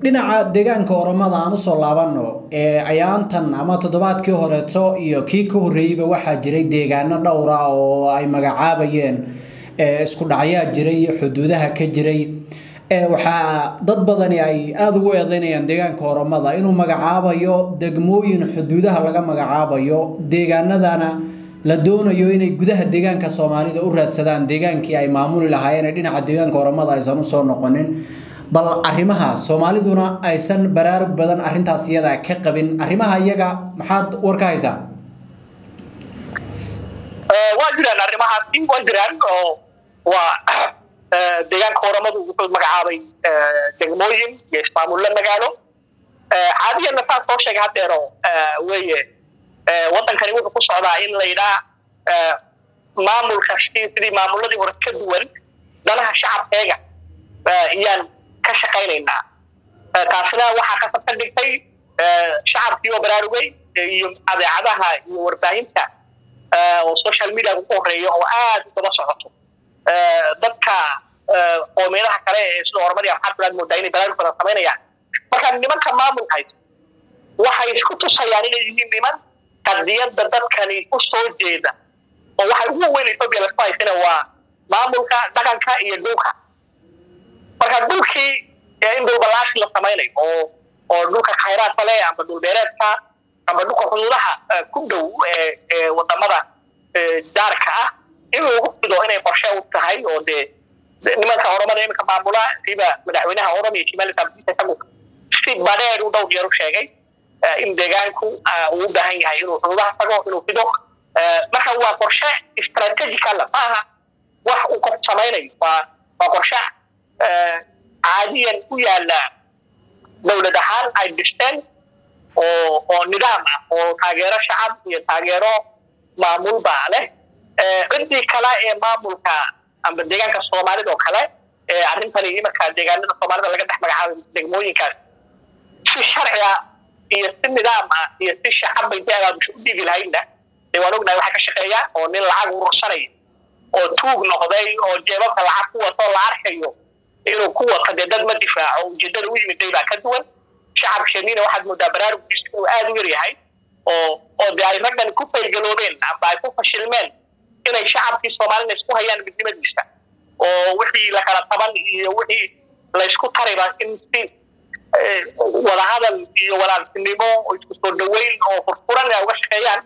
dhinaca deegaanka Oromada aan soo laabano ee ayaantan ama toddobaadkii hore soo iyo kii ku horeeyay waxa jiray deegaano dhowr ah oo ay magacaabayeen isku dhacaya jiray xuduudaha ka jiray waxa dad badan ay aad ugu eedeynayaan deegaanka Oromada inuu magacaabayo degmooyin xuduudaha laga magacaabayo deegaanadana la doonayo inay gudaha deegaanka Soomaalida u raadsadaan deegaankii ay maamuli lahaayeen dhinaca deegaanka Oromada aysan u soo noqonin بل أريمها سوماليدونا أيسن برار بدن أرنتا سيدا كقبين أريمها يجا محد وركايزا. واجدان أريمها تين واجدان و ديان كورما دوكل مجابي تجمعين يسمعون لنا قالو هذه النفاق توشة قاتيرو ويه وطن كريم وقص على إن ليلا مامور خشيت لي مامور الذي وركدون ده لها شعب إيجا يعني كشقينا تعرفنا واحد قصة تلقي شعب فيه براروي يوم هذا عذاها يورباينته والسوشيال ميديا وقهريه وآد وتبصرته ضدك قومينا حكاية سلو عربي حرب بلاد مدينة بلاد فرنسا يعني فكان لمن كان ما منحيد وحي سكتوا السيارين اللي لمن تدير ضدك كان يقصوا جيدا وواحد هو وين يطبق الأسبايس هنا وما منك ده كان كائن يدوخه marka dulkii ee in dowladda la sameeyay oo dulka khayraad kale ama dul beereedka ama dulka xuduudaha ku dhow ee wadamada daarka ah in lagu fido inay qorshe u tahay oo de nimanka Oromada ee ka maamula siba madaxweynaha Oromada Kimeli Sabti Samuud si badeer u dhow yar u sheegay in deegaanku uu u baahan yahay inuu xuduudaha tago inuu fido marka waa qorshe istaraatiijika la faaha wax uu qof sameeyay waa qorshe عادياً ويالا دولة دحال أي دشتن أو نظام أو تغيير الشعب يتغير معمول بعله عندي كلا معمول كا أم بديكان كسومالي دو كلا عارفين فريقي مكان ديكان دو سومالي دو لقى تحمل عام دموي كان في الشرع يستن نظام يستن الشعب بيجي مش ودي في الهينة يوالوجنا يحكي شقيا أو نلعب ورشري أو توج نقضي أو جباب العقو وطلع عرحيو إنه قوة قد يدد ما دفاع أو جدد وجه من ديبا كدول شعب شمين واحد مدابرار ويسكو آدو يريحي أو دي عيرنا نكوبة الجنوبين عبا يكون فشلمان إنه الشعب في الصومالي نسكوها يعني بدي ما ديشتا ووحي لكنا طبعا وحي لا يسكو طريبا إنسي ولا هذا ولا السنبو ويسكو سردوين أو فرفوران أو غشقيان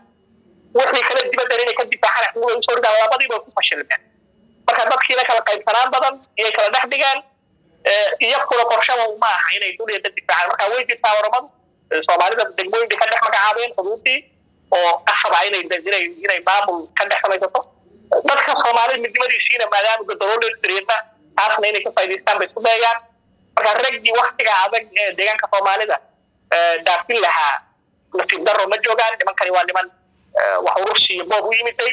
وحي خلال ديبا دارين يكدي فاحنا حقوقا نصور دا ولا بدي ما يكون فشلمان marka dadkii kala qaybsanaan badan iyo kala dhex dhigaan iyo kula qorshaha oo ma aha inay duliyad difaacan marka way jirtaa Oromada Soomaalida degmooyinka ka dhex magacaabeen xuduudii oo qasabaa inay dadjiray inay maamul ka dhex samaysato dadka Soomaalida midnimadiisina maadaama gobolada tiriinta aasna inay ka faa'iideystaan bay sameeyaan marka ragii waqtiga adag ee deegaanka Soomaalida dhaafin lahaa nasiib darro ma joogaan nimankani waa niman wax urursi iyo boob u yimiday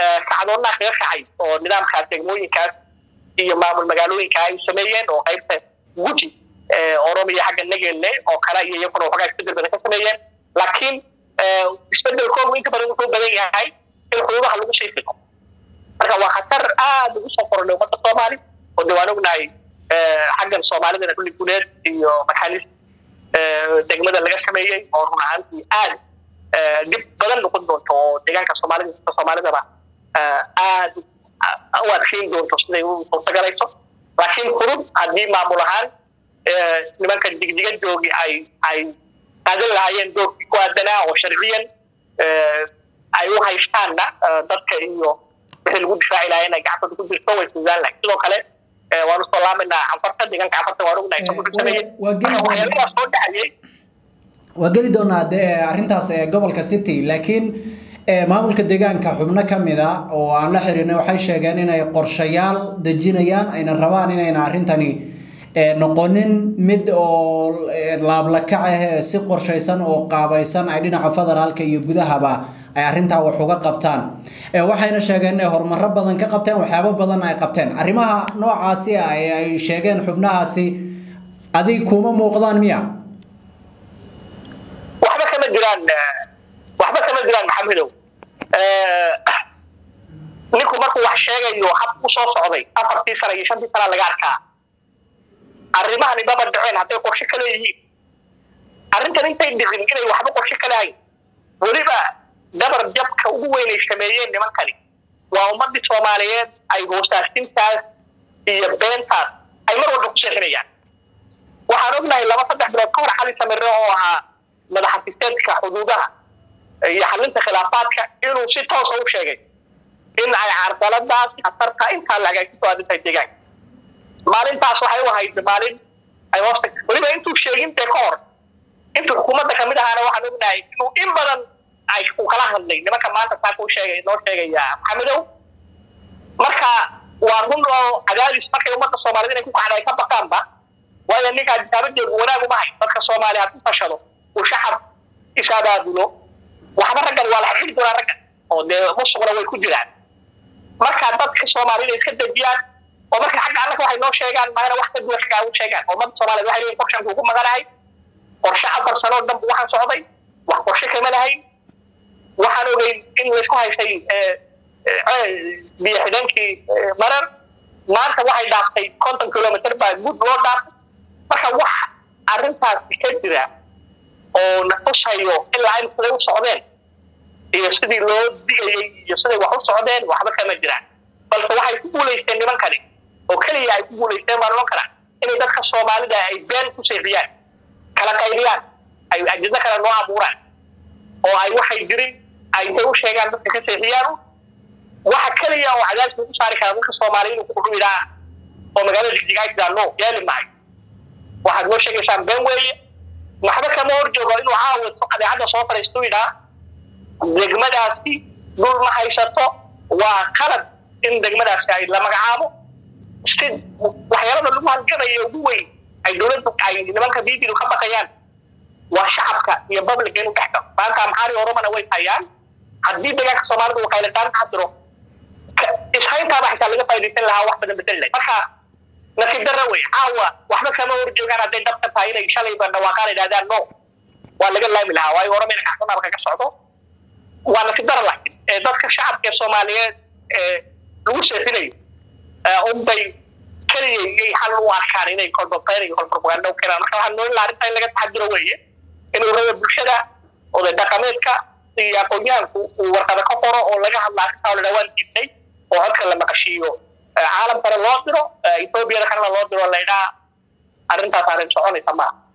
كعدونا خير خايف ونظام خاتم موي كاس يمام المجالوي كاي سمين أو خايف وجي أوروبي حاجة نجلة أو كلا يكونوا حاجة كتير بنفس سمين لكن استدل كم وين كبروا كم بدأ يعاي الحروب حلوة شيء فيهم لكن وخطر ده مش صفر لو ما تصامالي ودوانو ناي حاجة الصومالي من كل كولر يمحلس دعمة اللجأ سمين أو هنعمل في آل دب بدل نقول دكتور دكان كصومالي كصومالي تبع وأدخل دون تصنيع وتجاريته، لكن خروج أدي مع ملاهان لمن كان دقيقة جوجي أي هذا العين جوجي قادنا أو شرعيا أيوه هيشتغلنا ضدك إنه مثل وجود فاعل عينا كعفة وجود السوي تزال لك لو خلاص وأنا صلاة منا عفرت دكان كعفة وارون نايم وقلت دونا ده أنتاس قبل كسيتي لكن maamulka deegaanka xubno kamida oo aan la xirinay waxay sheegeen inay qorshayaal dejinayaan ayna rabaan inay arintani نقولن مد أو لابلكعه سقر شيسان أو قابيسان عيدنا عفذر هالك يبجدها با عرنتها وحوجا قبتان وحنا شجعنا هرم ربضن كقبتان وحباب بضن أي قبتان عرمها نوع عاسي أي شجعنا حبنا عاسي أدي كوما موقضان ميا وحبك مجران محمله نيكو مركو وحشاجة يوحب وصوص عضي أفرتي سر يشان ترى لجاركها arrimahan ibaba dhaceen haday qorshe kale yihiin arintan intay dhigin inay waxba qorshe kale ay waliba dabar jabka ugu weyn ee sameeyeen niman kale waa ummadii Soomaaliyeed ay goostaastintaas iyo beentaas ay mar walba ku sheeganayaan waxaan ognahay laba saddex bilood ka hor xali samir oo ahaa madaxfiisteedka xuduudaha iyo xalinta khilaafaadka inuu si toos ah u sheegay in ay carqaladaas khatarta inta laga soo aadintay deegaanka مالين تاسو حيو هاي مالين أي واسطة ولما أنتوا شايفين تكرر أنتوا الحكومة تكملها على واحد من أي إنه إمبارن عايشوا خلاها اللي لما كمان تساقوا شيء نور شيء يا محمدو مركا وارهم لو عجالي سمكة يوم الصوماليين يكون على كم بكم با ويا نيك عجالي ولا مباي مركا الصومالي عطوا فشلوا وشحر إشارة دلو وحمر رجل ولا حد ولا رجل أو ده مش ولا هو يكون جلاد مركا مركا الصوماليين يتكلم بيا ومركز حاجة أنك واحد نو شيئاً ما أنا واحد دو شيئاً وشيئاً ومركز صومالي واحد ينقشن كوكو مجرعي ورشة عبر صلاة دم واحد صعدي وحورشة كمان هاي وحنو بين إنه يسوع هاي بيحدن كي مرر نارك واحد داخل كونتن كيلومتر بعد بود لور داخل مركز واحد عرفها كتير ونقص هيو إلا عين فلو صعدين يصدي لود يصدي واحد صعدين وحبة كمان جرعي بل واحد يقول يستني من كذي وكلي يقول يستمر لكرا إن إذا خصوا مالذا يبين كسريان كلا كيريان أي أجزاء كلا نوع بوران أو أي واحد يجري أي تروح شيء عن كسريانه واحد كلي أو عجاز من شاركة من خصوا مالين وكلوا إلى أو مجال الجيجات دارنو يالي معي واحد وش يجسم بينوي محبك مورج وإنه عاود فقد عدا صوت رستوي لا نجمة داسي دول ما هيشتو وخلد إن دجمة داسي لما جابوا ستيد وحيانا اللي ما هنجرا يجوي أي دولة أي نملك بيبي لخبط كيان وشعبك يباب لجينه تحته فأنت عم حاري وروما نوي كيان حديد بيجك سمارد وكيلتان حضره إيش هاي تابع حسابنا فايدتين لها واحد من بتلة فرحة نسيب دروي عوا واحد كمان ورجع على دين دكتور فاينا إن شاء الله يبقى نواقع إذا ده نو ولا جل لا ملها واي وروما نكحنا بكرة كسرته ونسيب دروي دكتور شعب كسومالية روسيا فيني أمضي كلي يحلوا عاركانين يكون بطير يكون بروباغندا وكذا نحن نقول لارتين لقت حجروية إنه رأي بشرة أو الدكاميكا يأكلون ووركذا كفرة أو لقى الله تعالى دوان جدي أو أكل لما كشيو عالم برا لودرو إثيوبيا كان لودرو لقى أرنتا تارن شؤون تمام